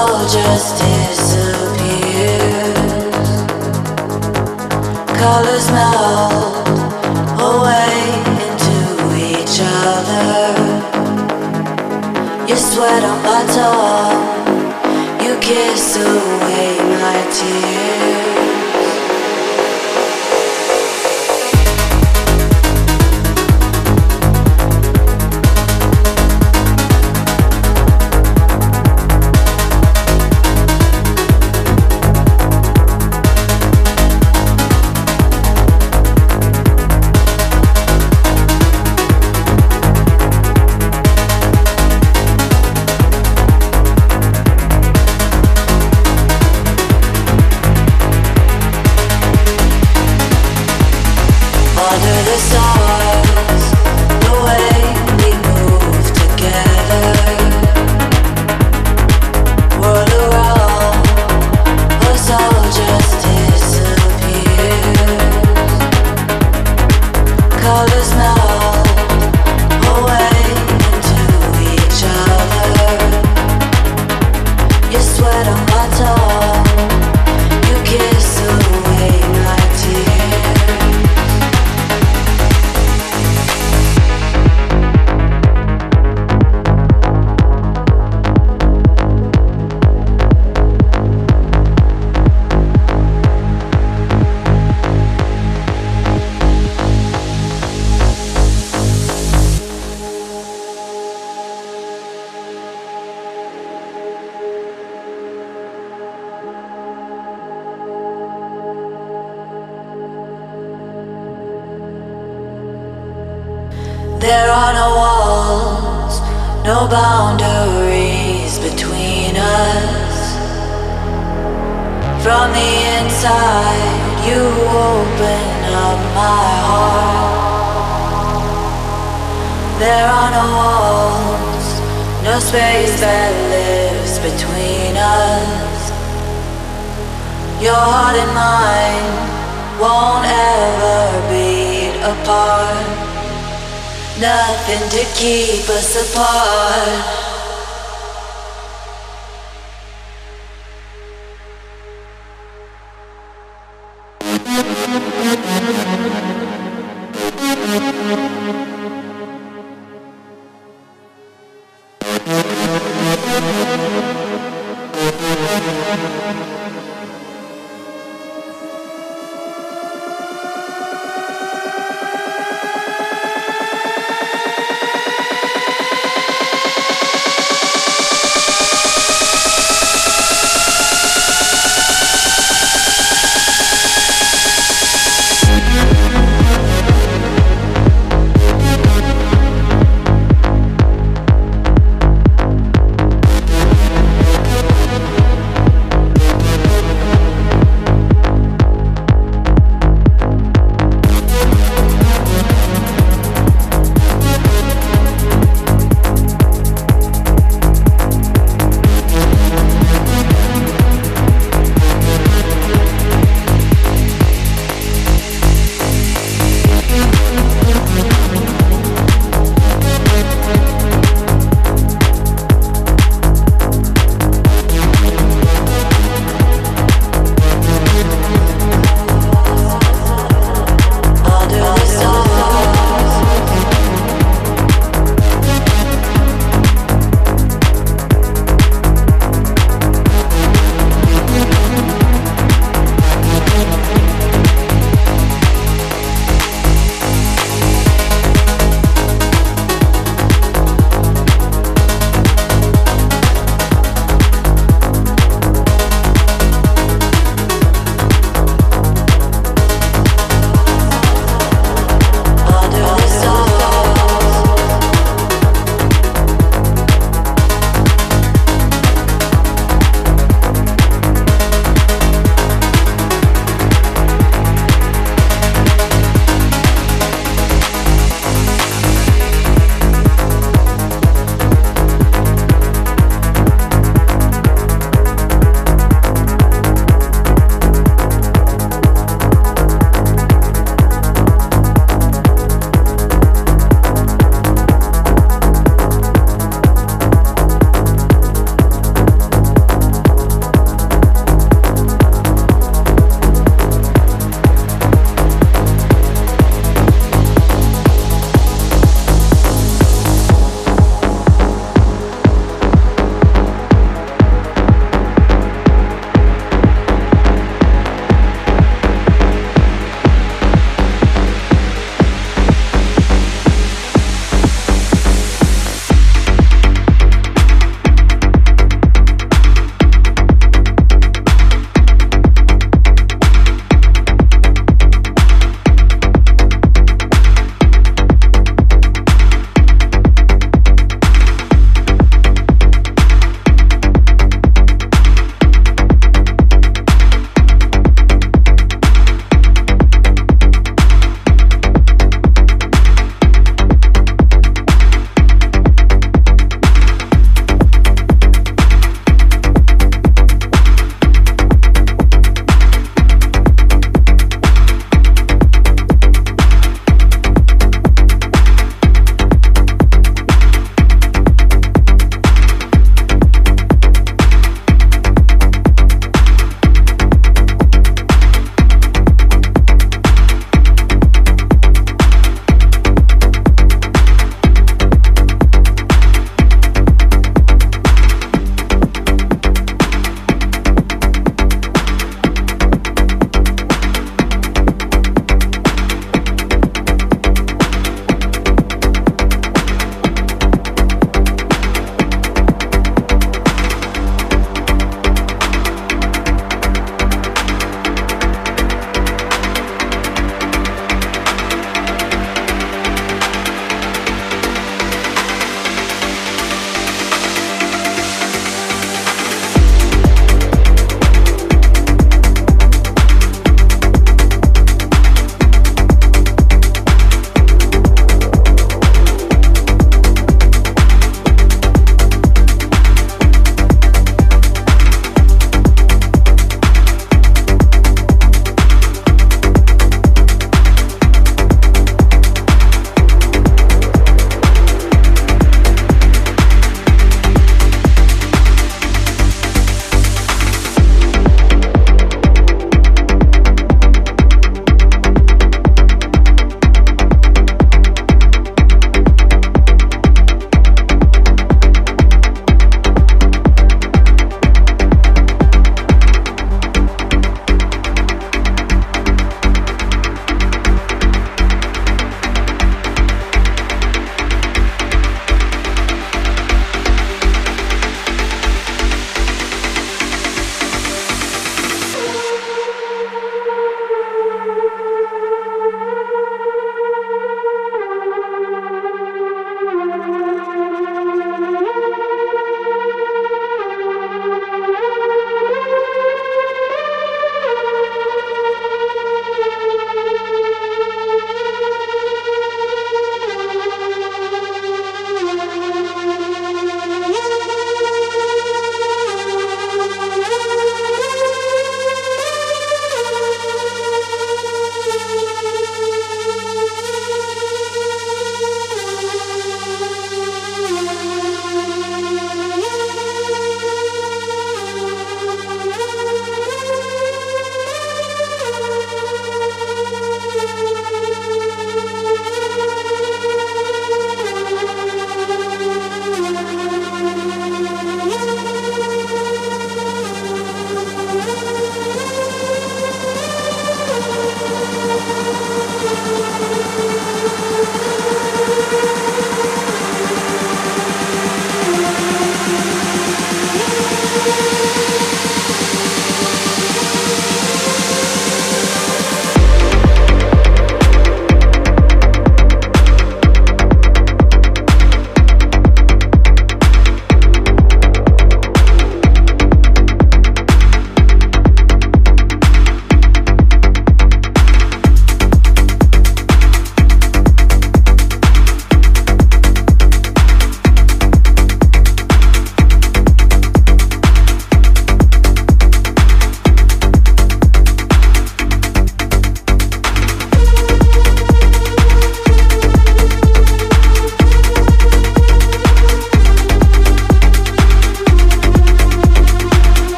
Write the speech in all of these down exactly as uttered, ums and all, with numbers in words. all just disappears. Colors melt away into each other. You sweat on my tongue, you kiss away my tears. There are no walls, no boundaries between us. From the inside, you open up my heart. There are no walls, no space that lives between us. Your heart and mine won't ever be apart. Nothing to keep us apart.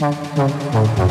We'll be right back.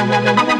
We'll be right back.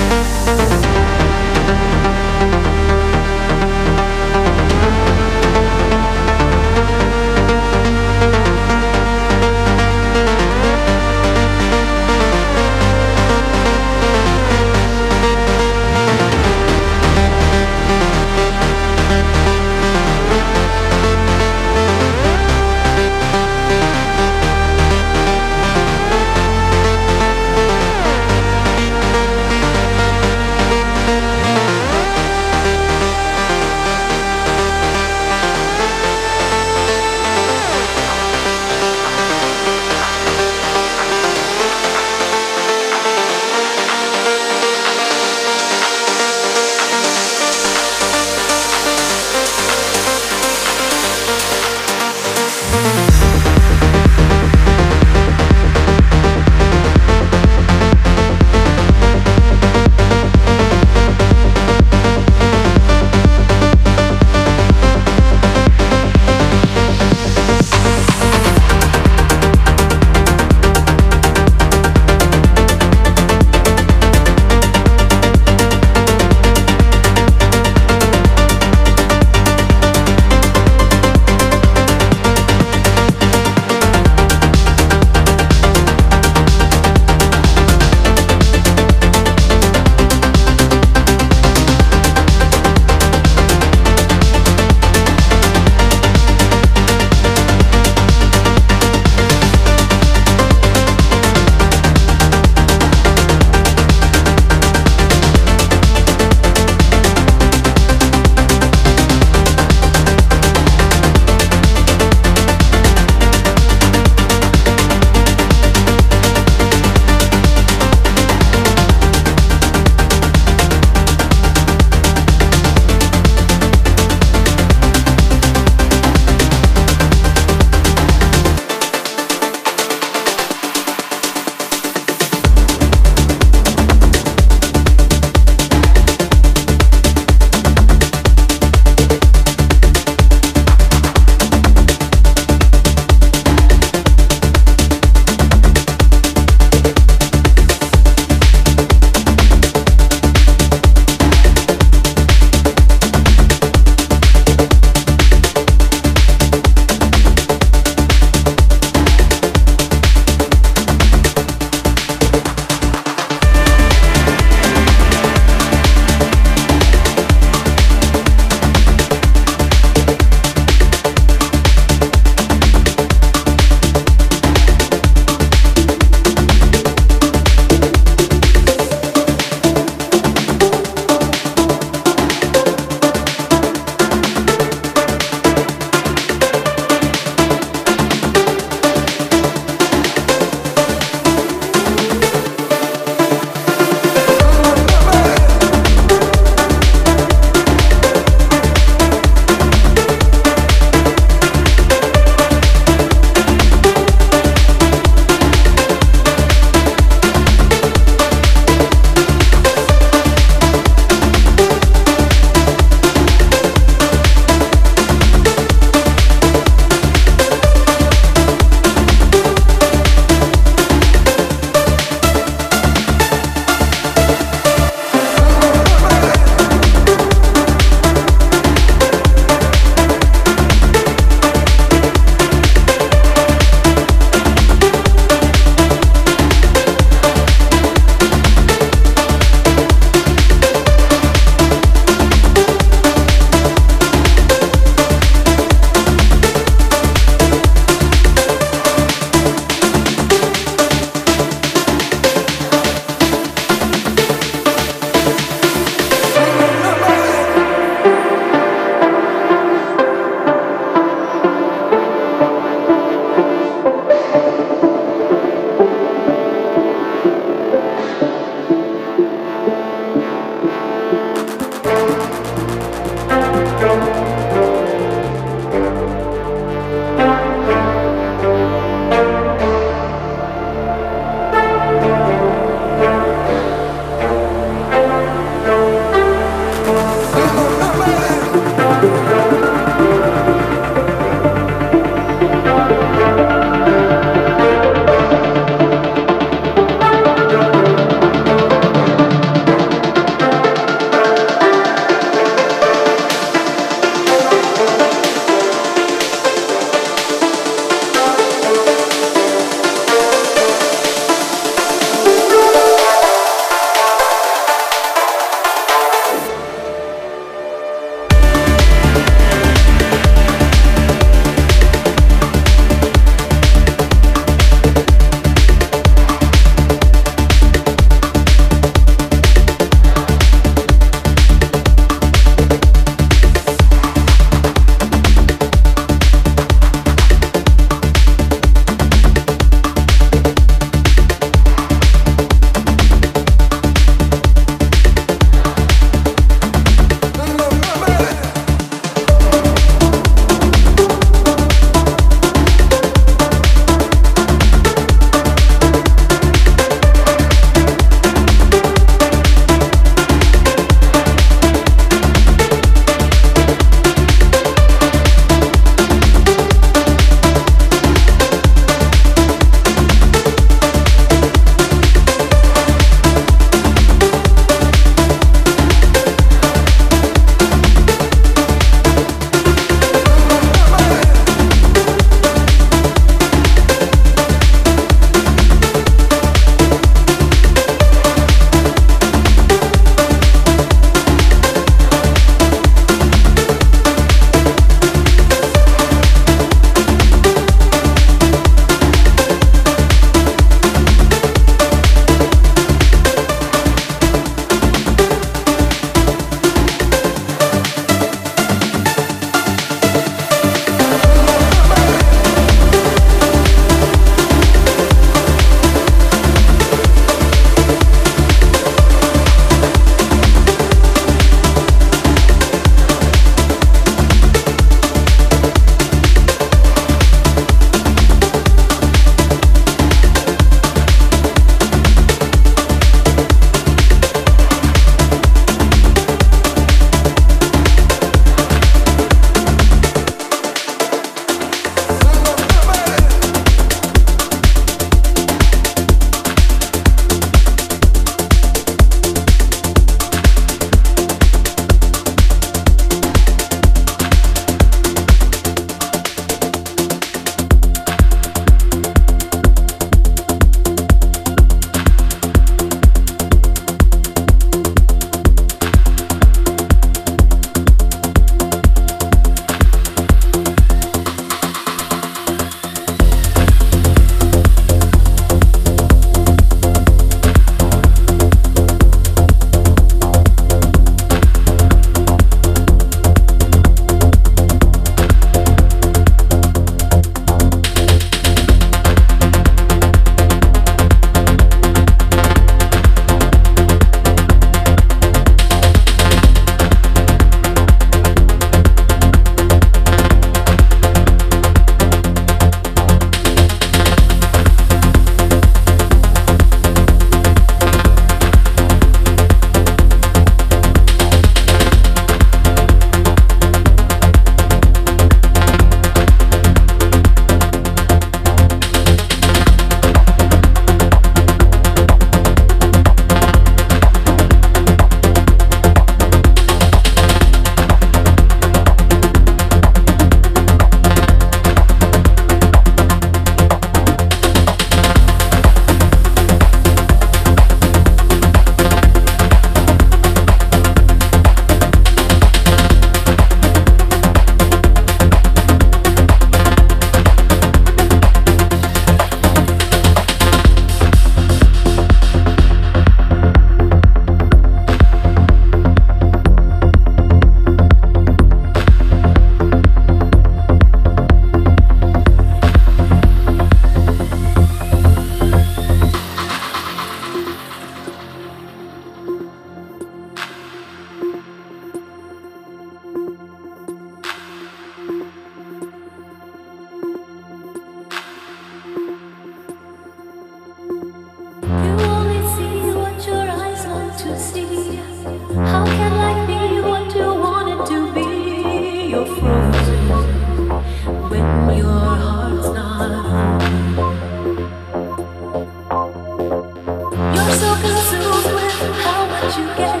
you get.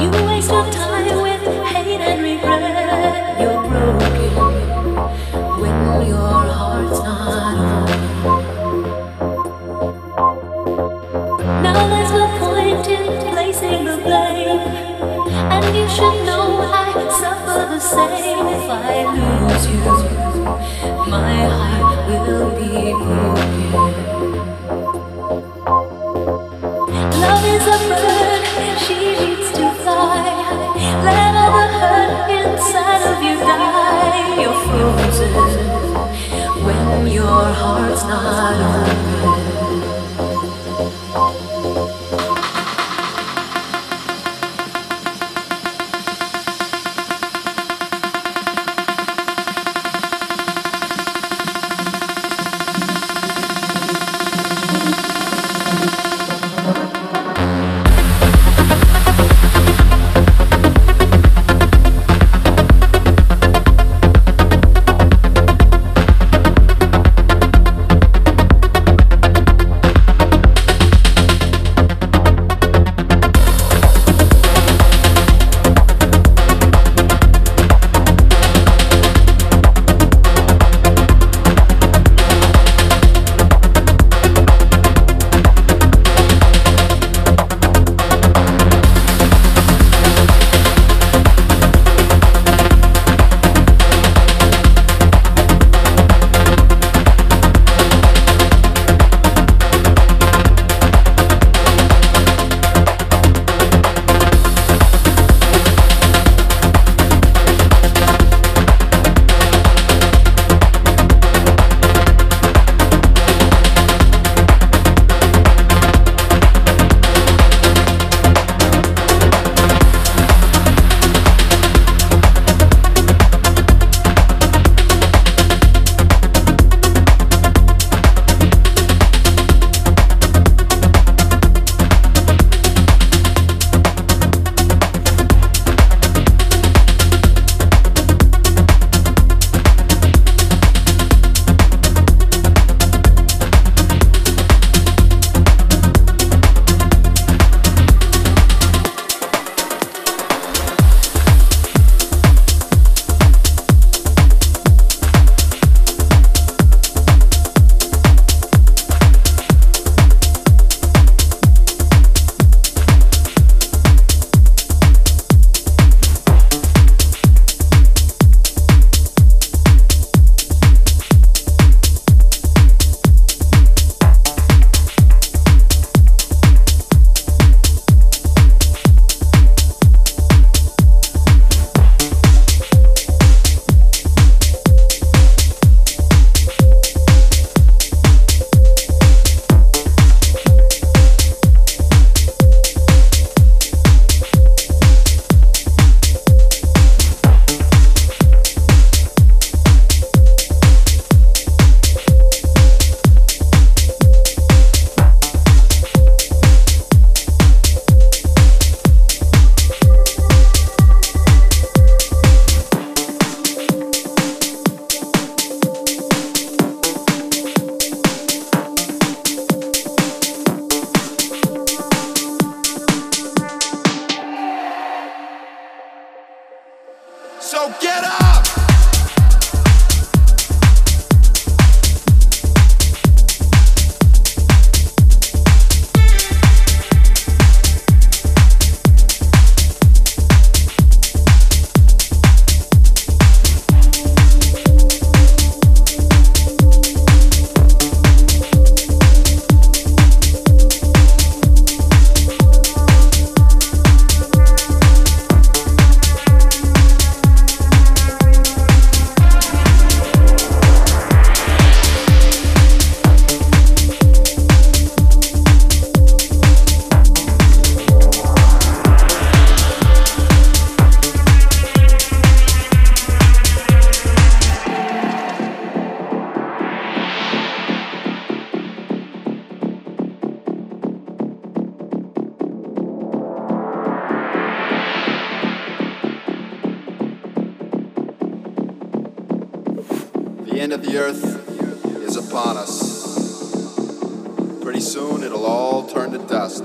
You waste your time with hate and regret. You're broken when your heart's not on. Now there's no point in placing the blame, and you should know I suffer the same. If I lose you, my heart will be broken. Love is a bird, she needs to fly. Let all the hurt inside of you die. You're frozen when your heart's not open. Pretty soon it'll all turn to dust.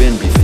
been before.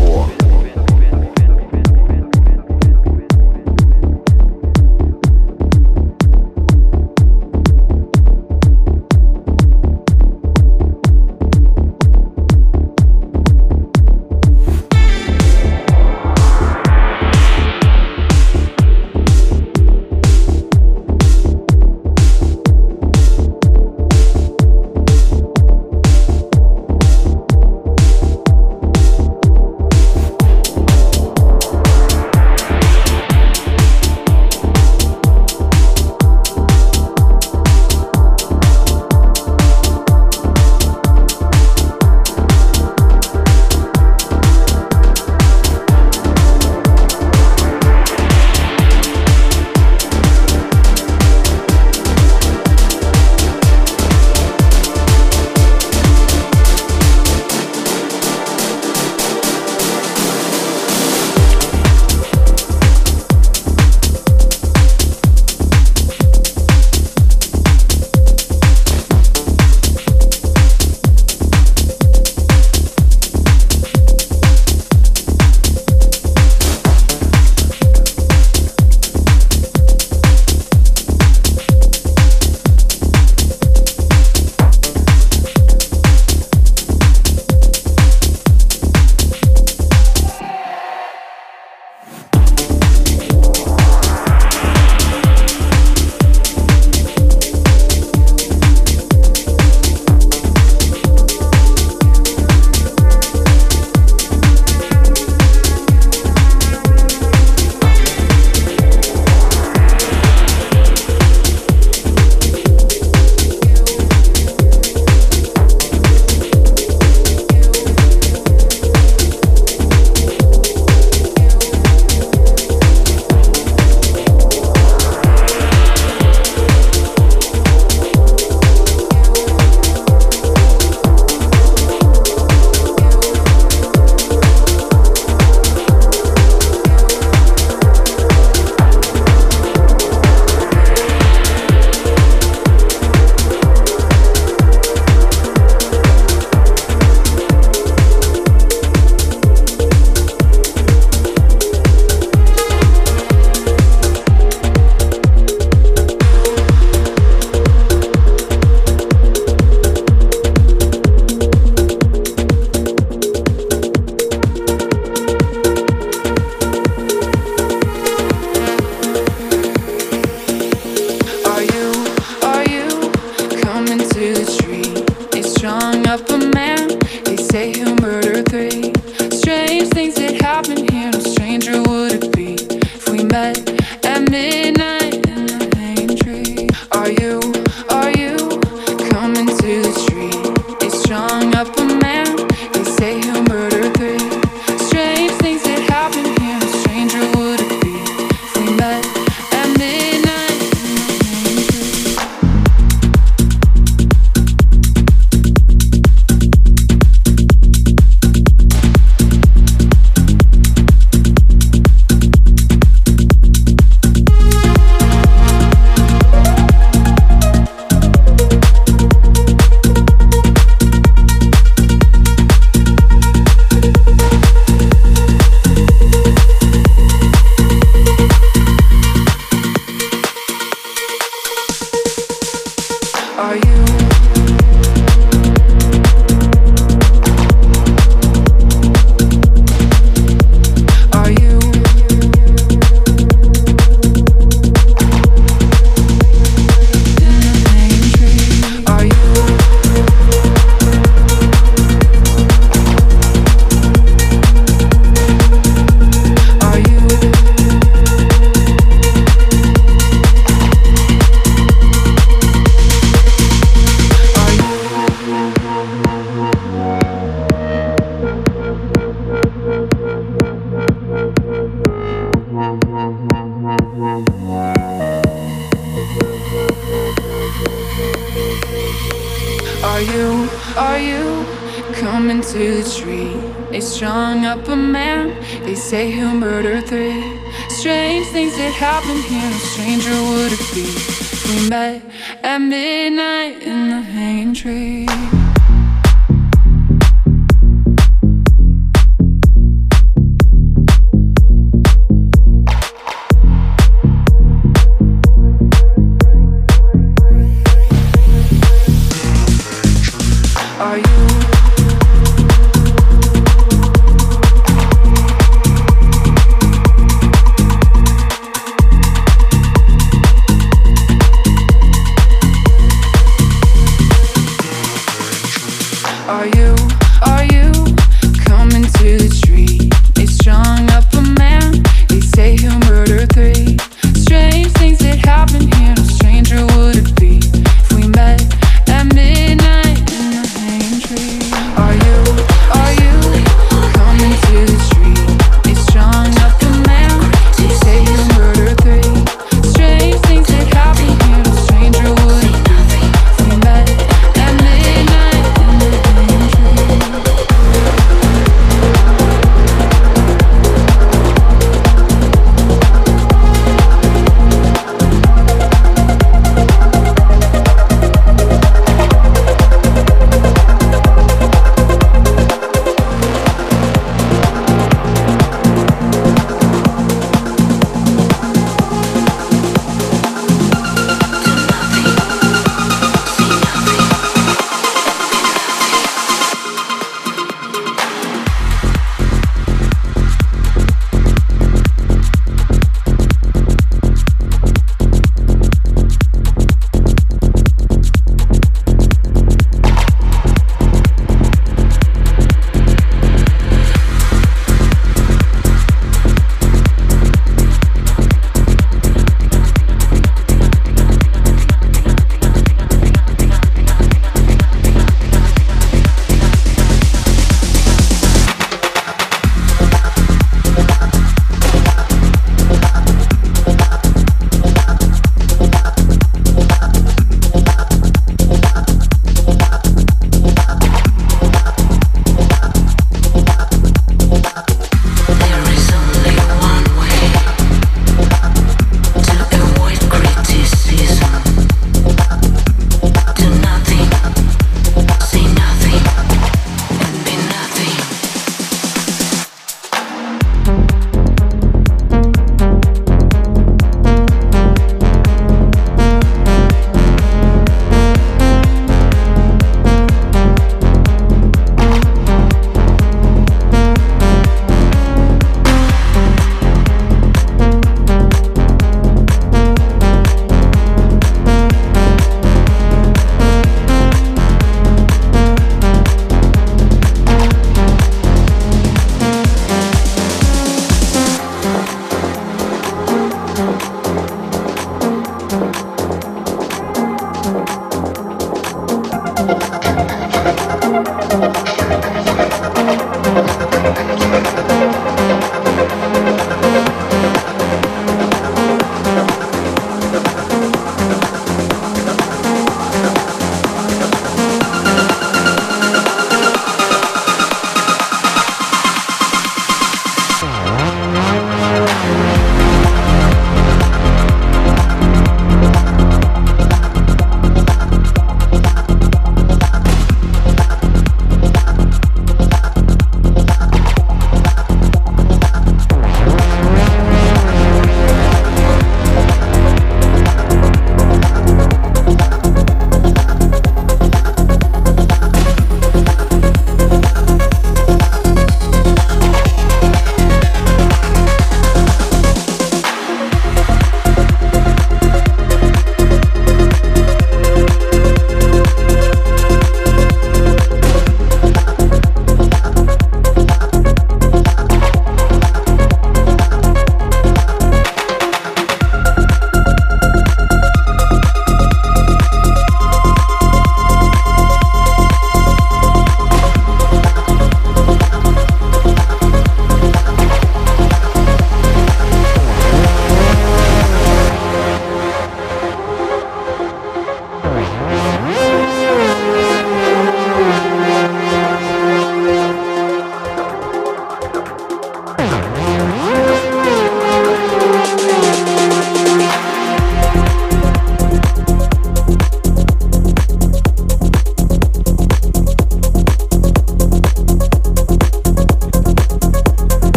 Tree.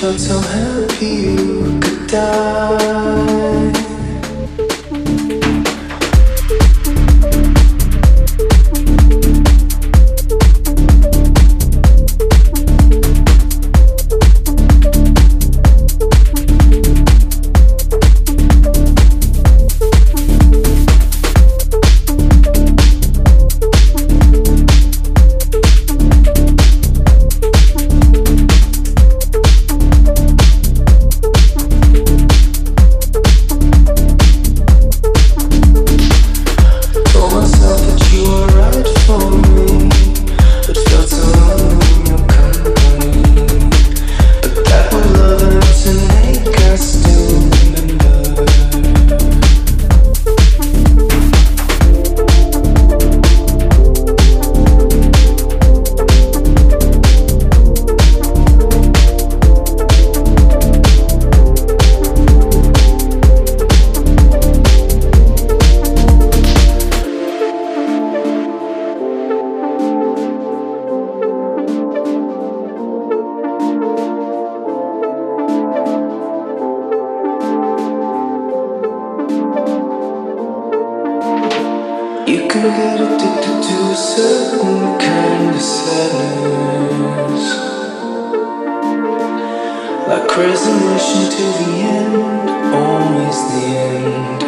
felt so happy you could die. Like crazy mission to the end, always the end.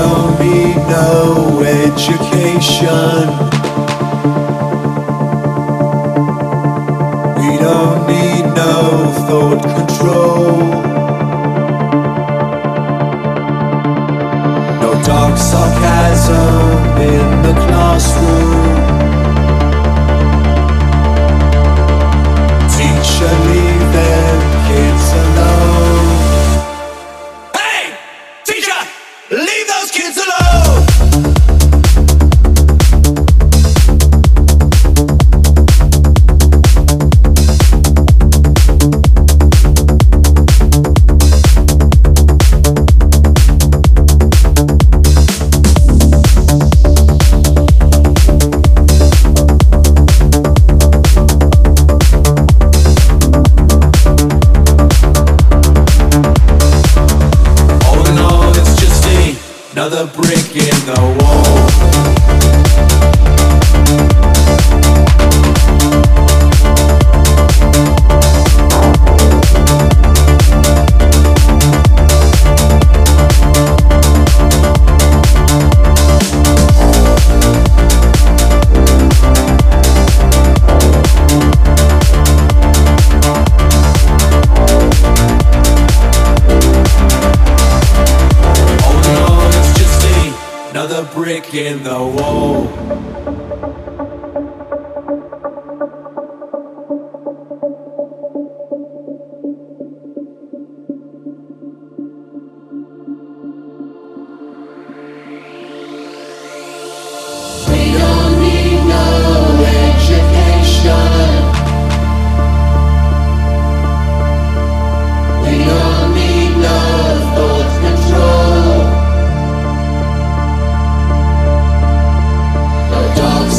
don't need no education. We don't need no thought control. No dark sarcasm in the classroom. Teacher, leave them kids alone. Hey! Teacher! Leave those kids alone! Another brick in the wall. Another brick in the wall. We don't need no education. We don't need no thought control. Dogs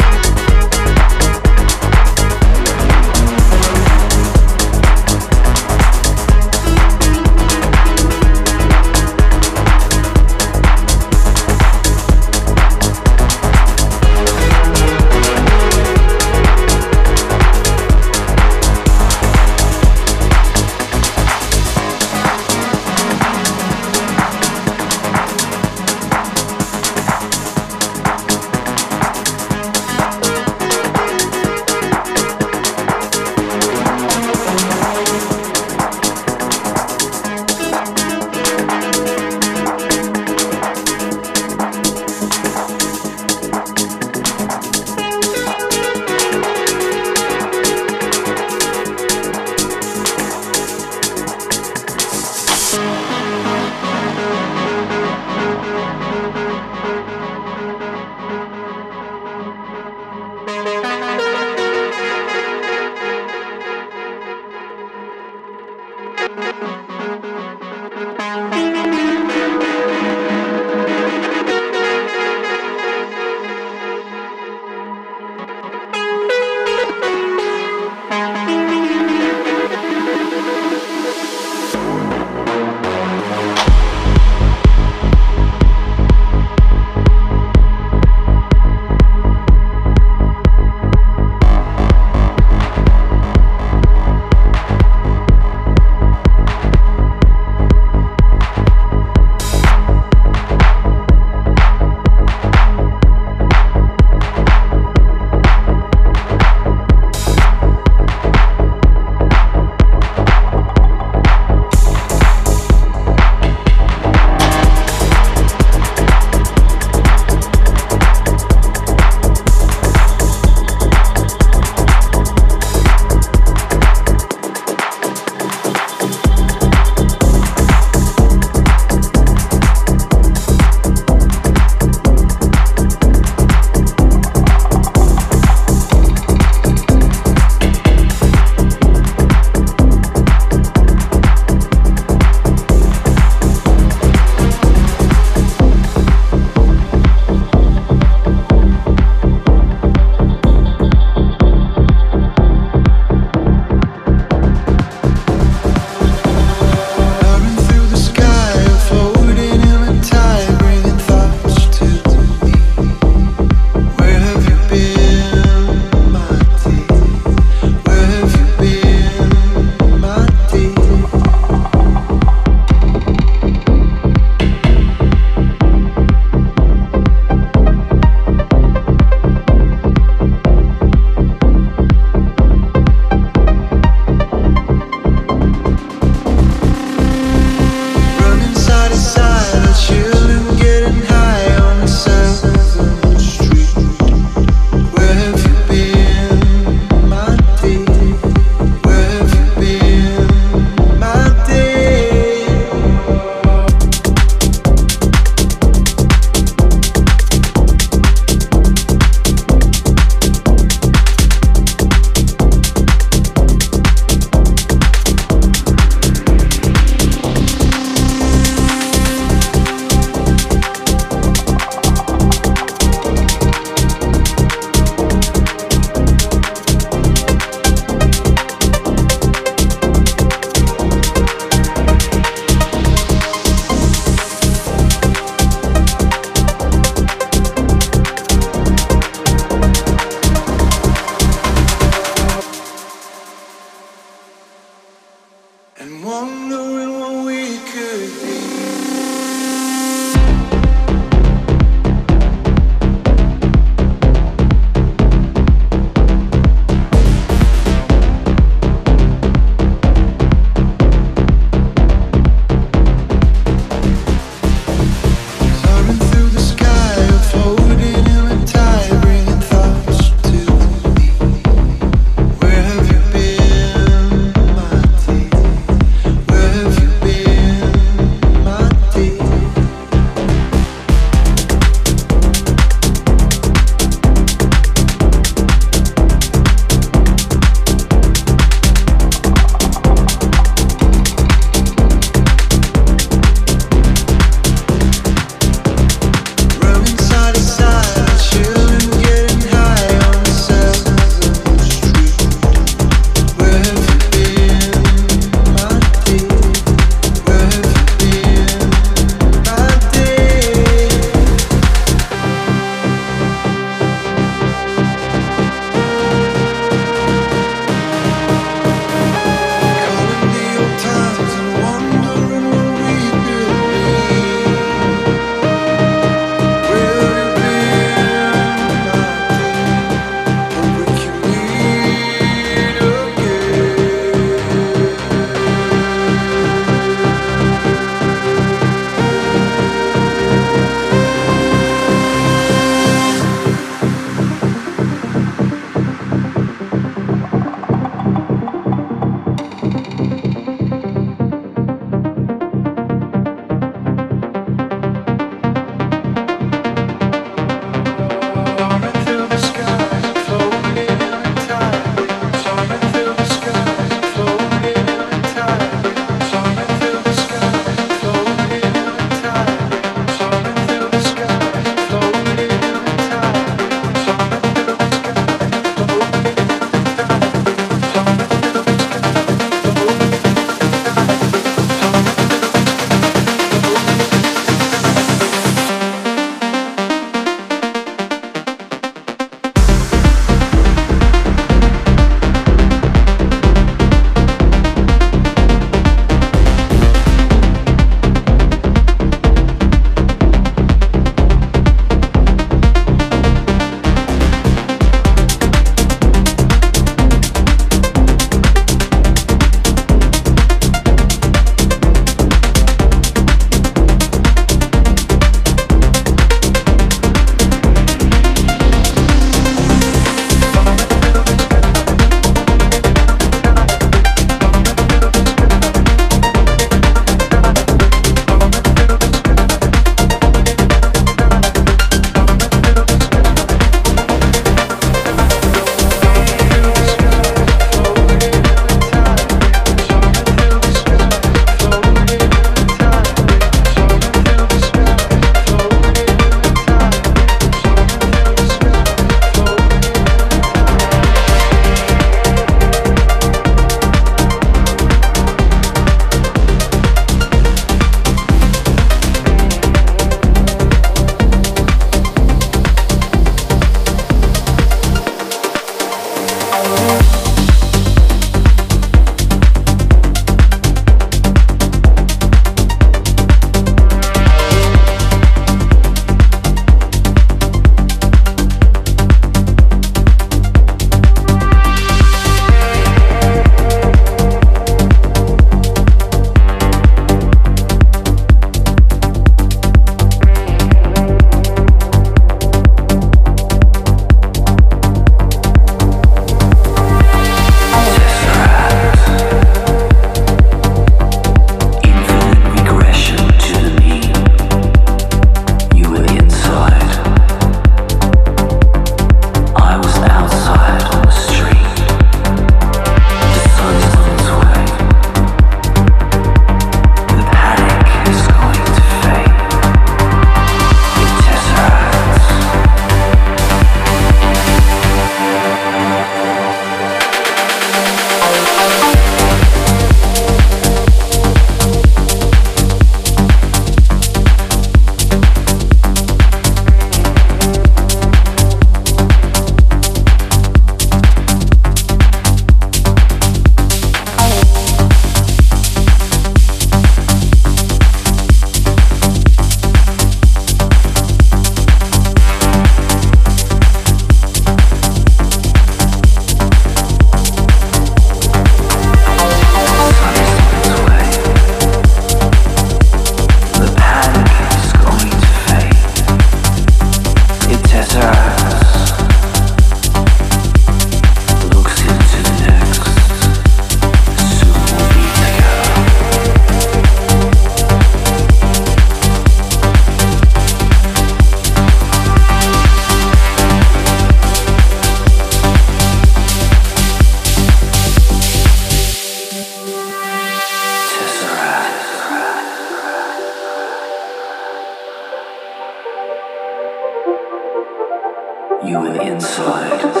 you were inside. The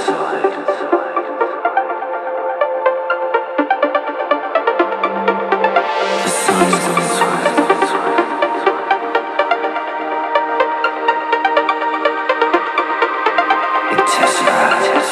sun is going through. It tests your eyes.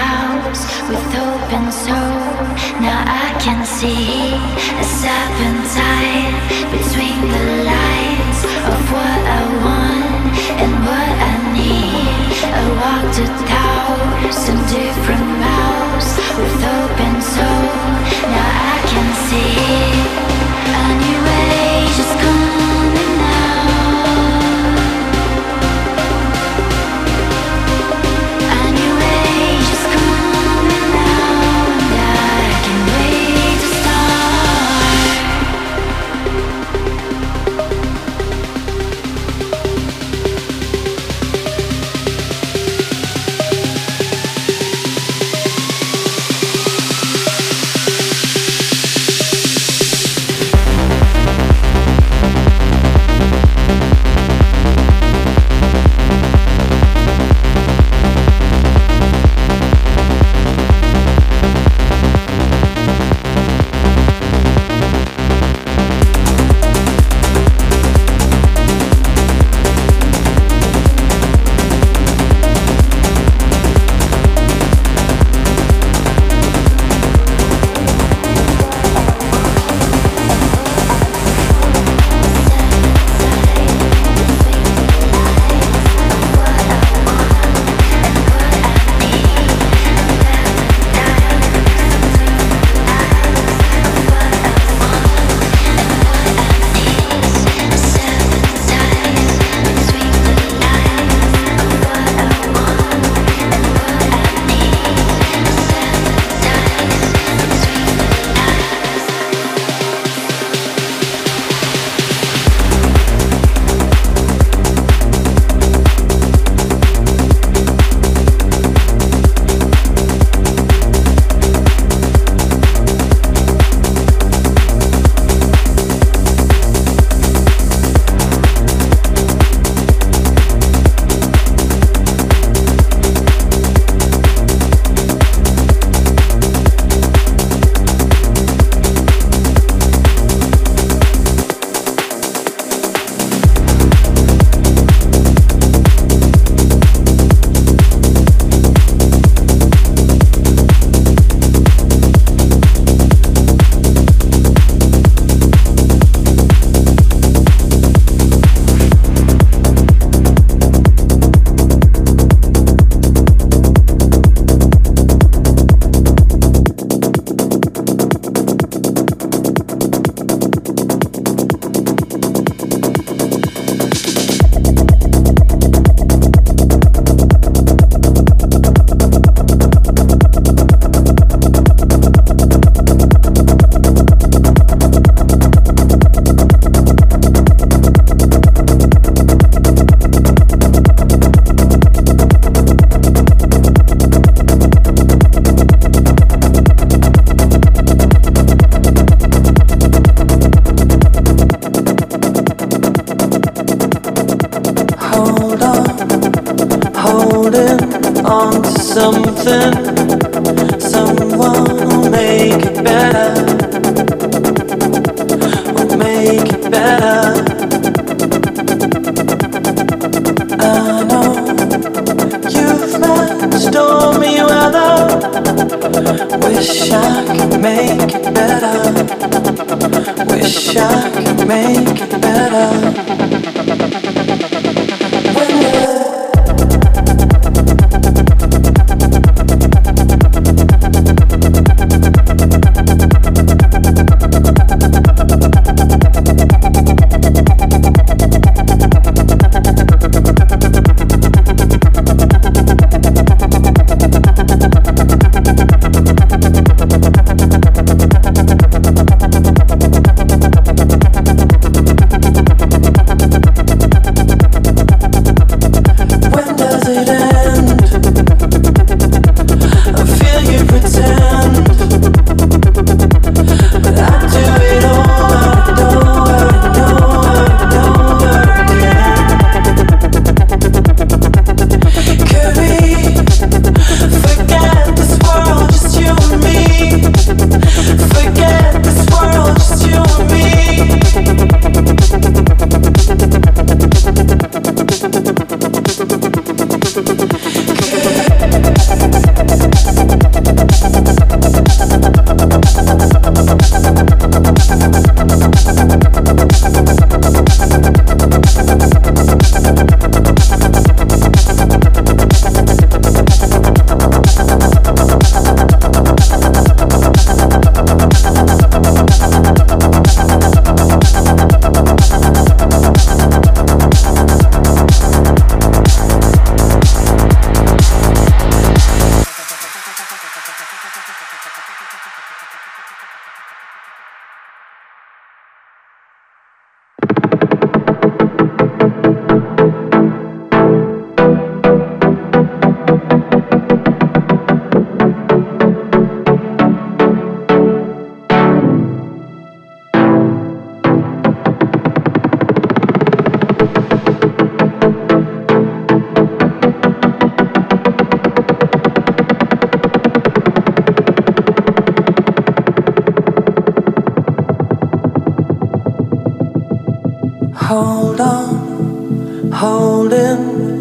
mouths with open soul. Now I can see a serpentine between the lines of what I want and what I need. I walked a thousand different mouths with open soul. Now I can see a new age is coming now.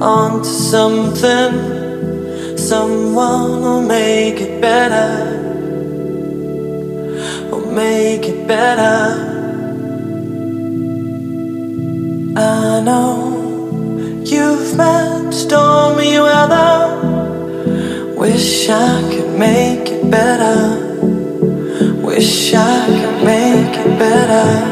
onto something. Someone will make it better, will make it better. I know you've met stormy weather. Wish I could make it better. Wish I could make it better.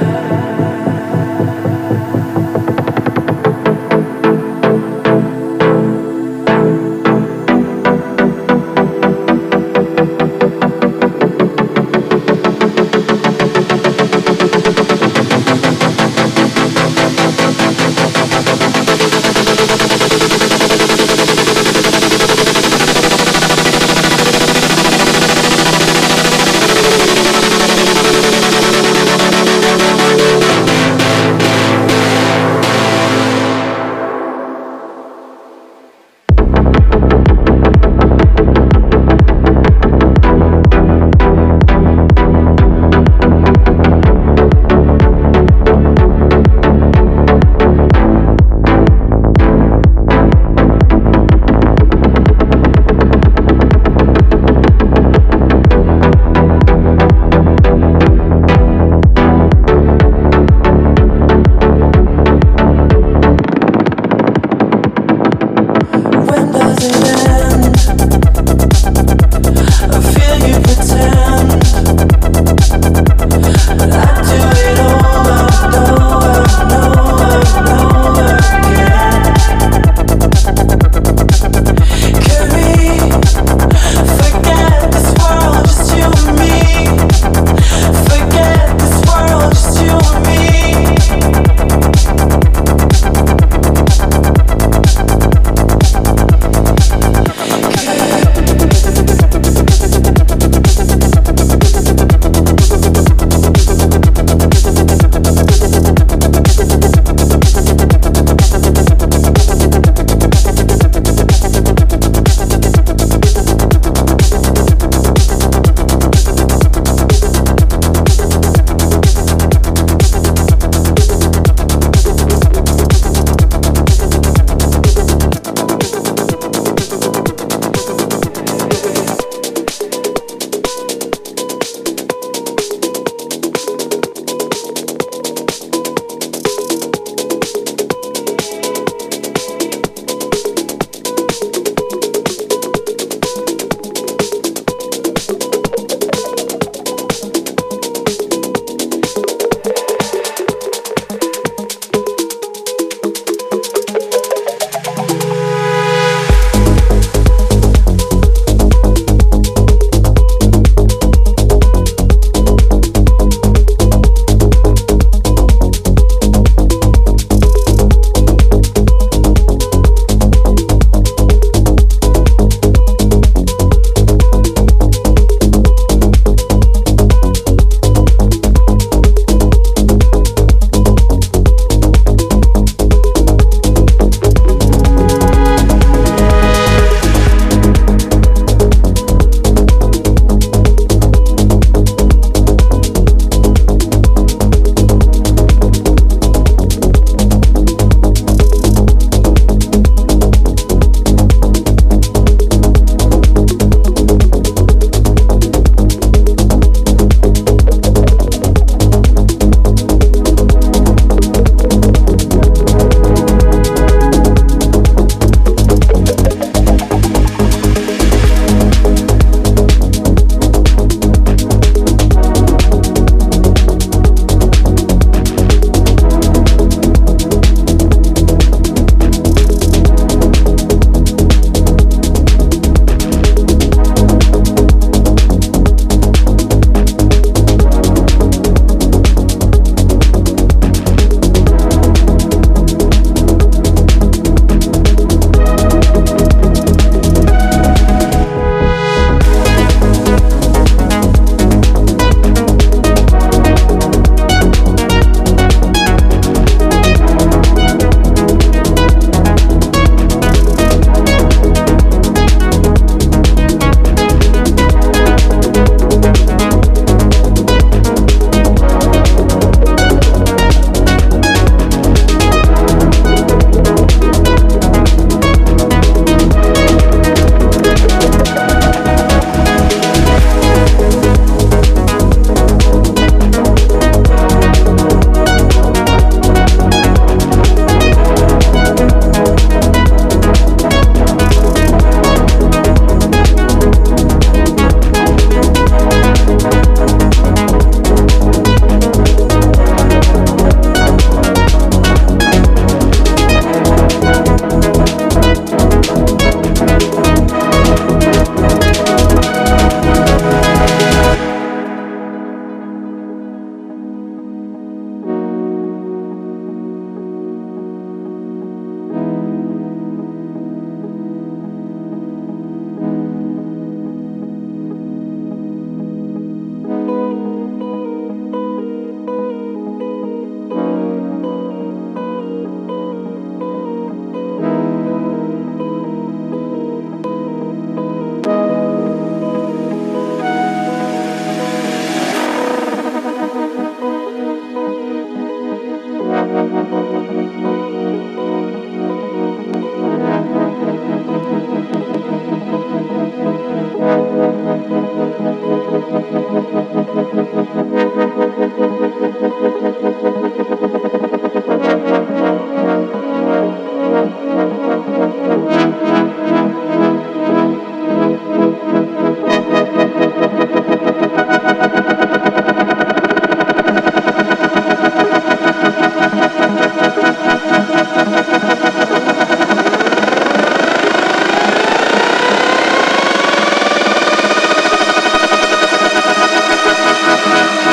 We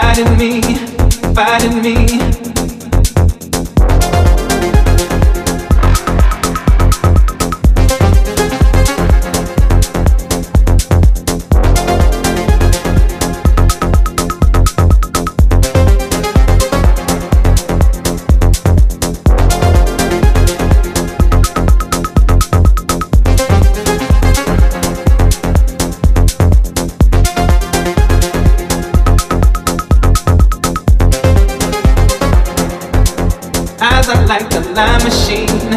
fighting me, fighting me. Lie machine,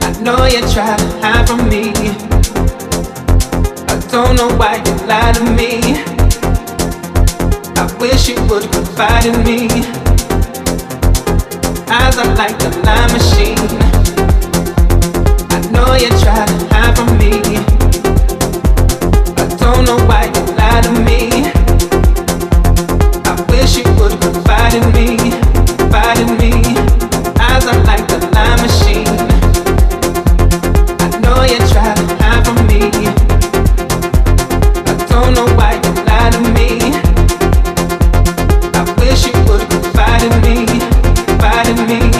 I know you tried to hide from me. I don't know why you lied to me. I wish you would confide in me. Eyes are like the lie machine, I know you tried to hide from me. I don't know why you lied to me. I wish you would confide in me, confide in me. Eyes are like the lie machine, I know you tried to hide from me. I don't know why you lied to me. I wish you would confide in me, confide in me.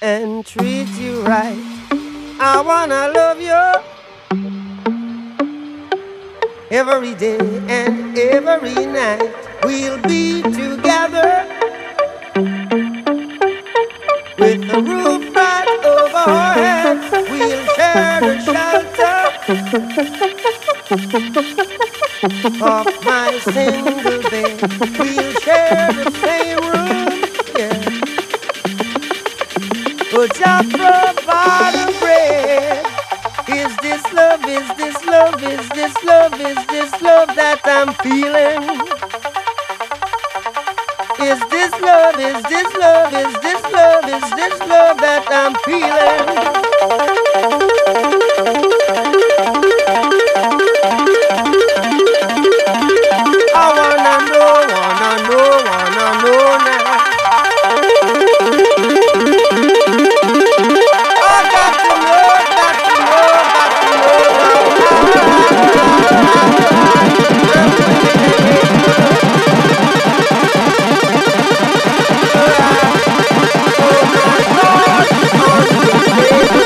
and treat you right. I wanna love you every day and every night. We'll be together with the roof right over our heads. We'll share the shelter of my single bed. We'll share the same room, yeah. But I'll provide the bread. Is this love, is this love, is this love, is this love that I'm feeling? Is this love, is this love, is this love, is this love that I'm feeling? I wanna know, wanna know, wanna know now. I got to know, got to know, got to know. We'll be right back.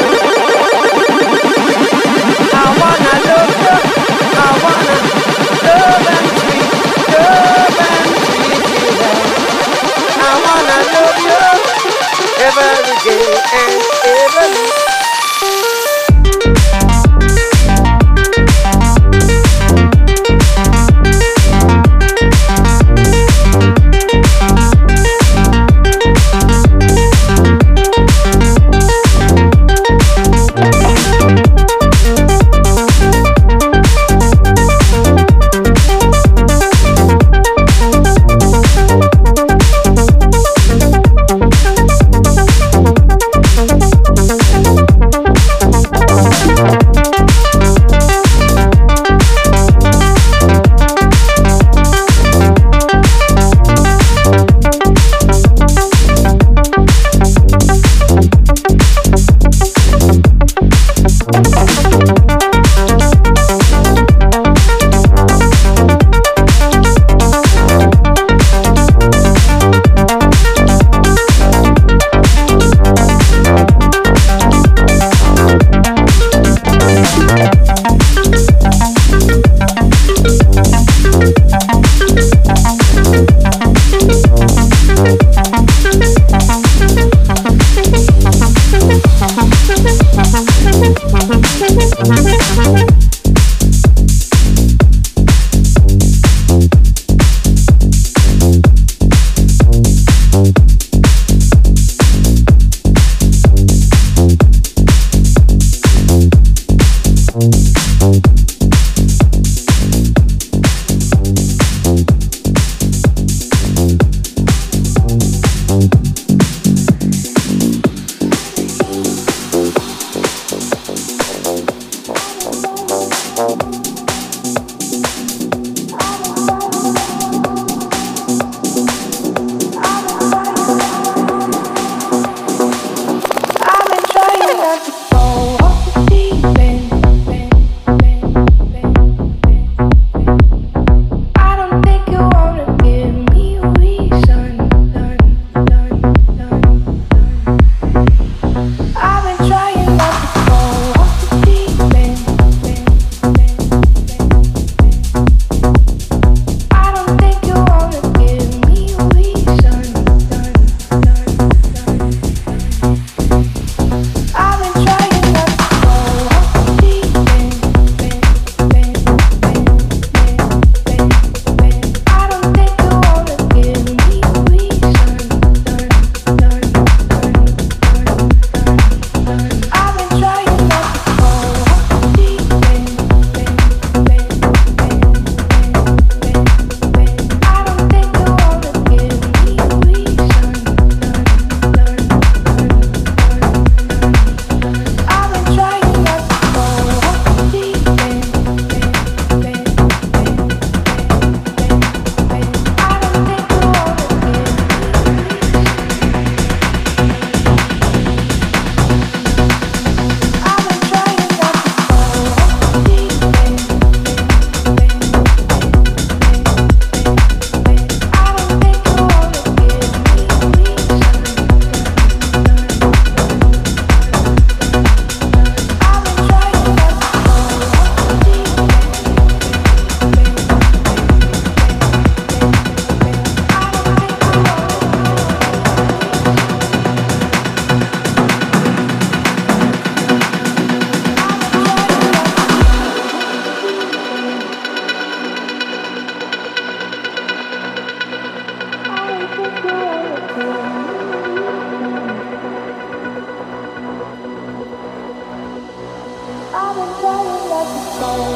Day.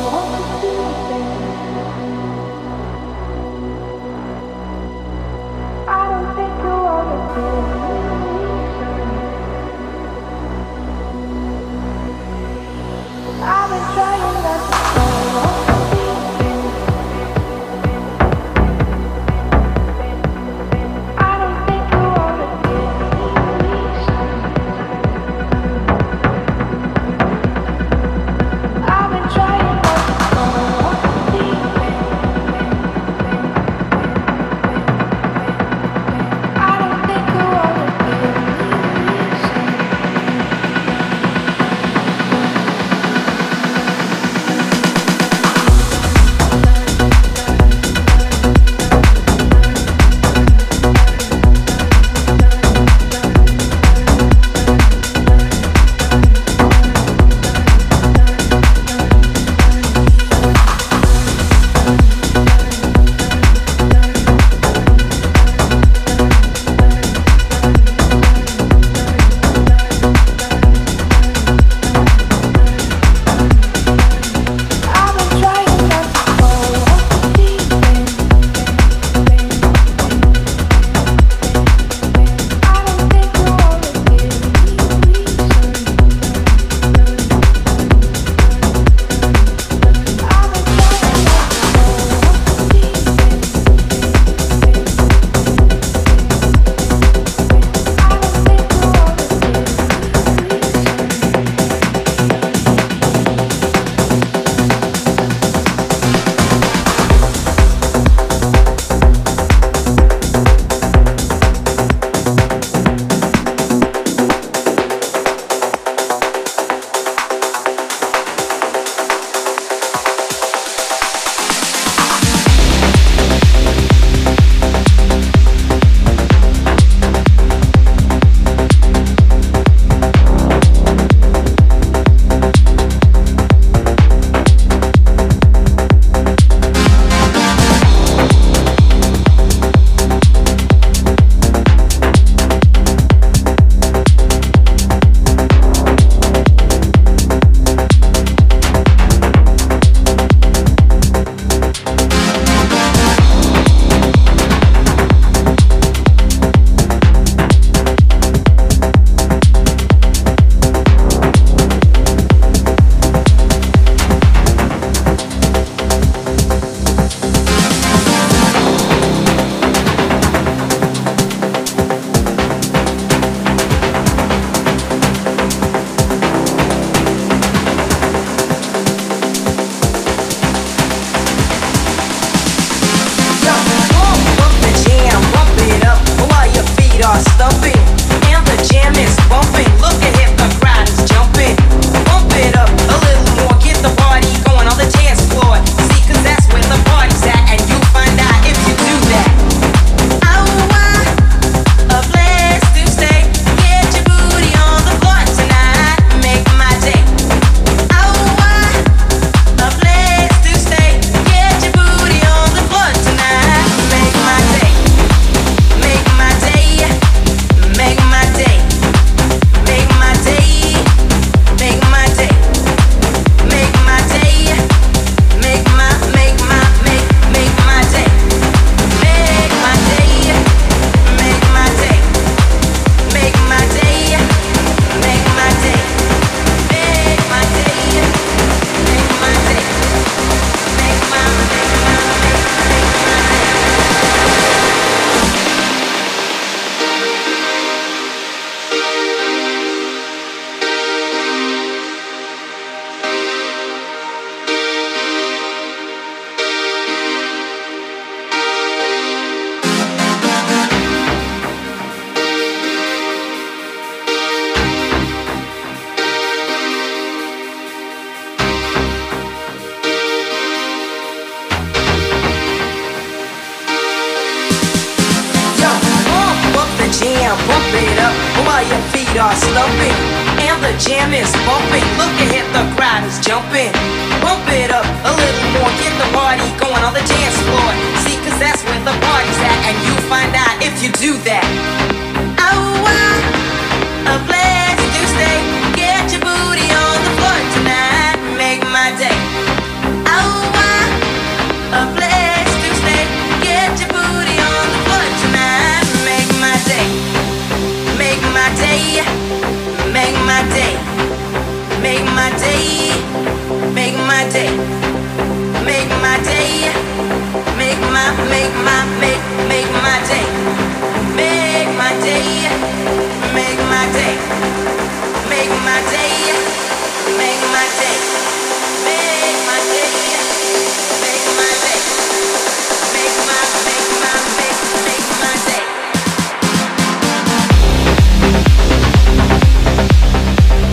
Make my day, make my day, make my day, make my, make my, make, make my day, make my day, make my day, make my day, make my day, make my day, make my day, make my, make my, make, make my day. We'll be right back.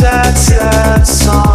Sad, sad song.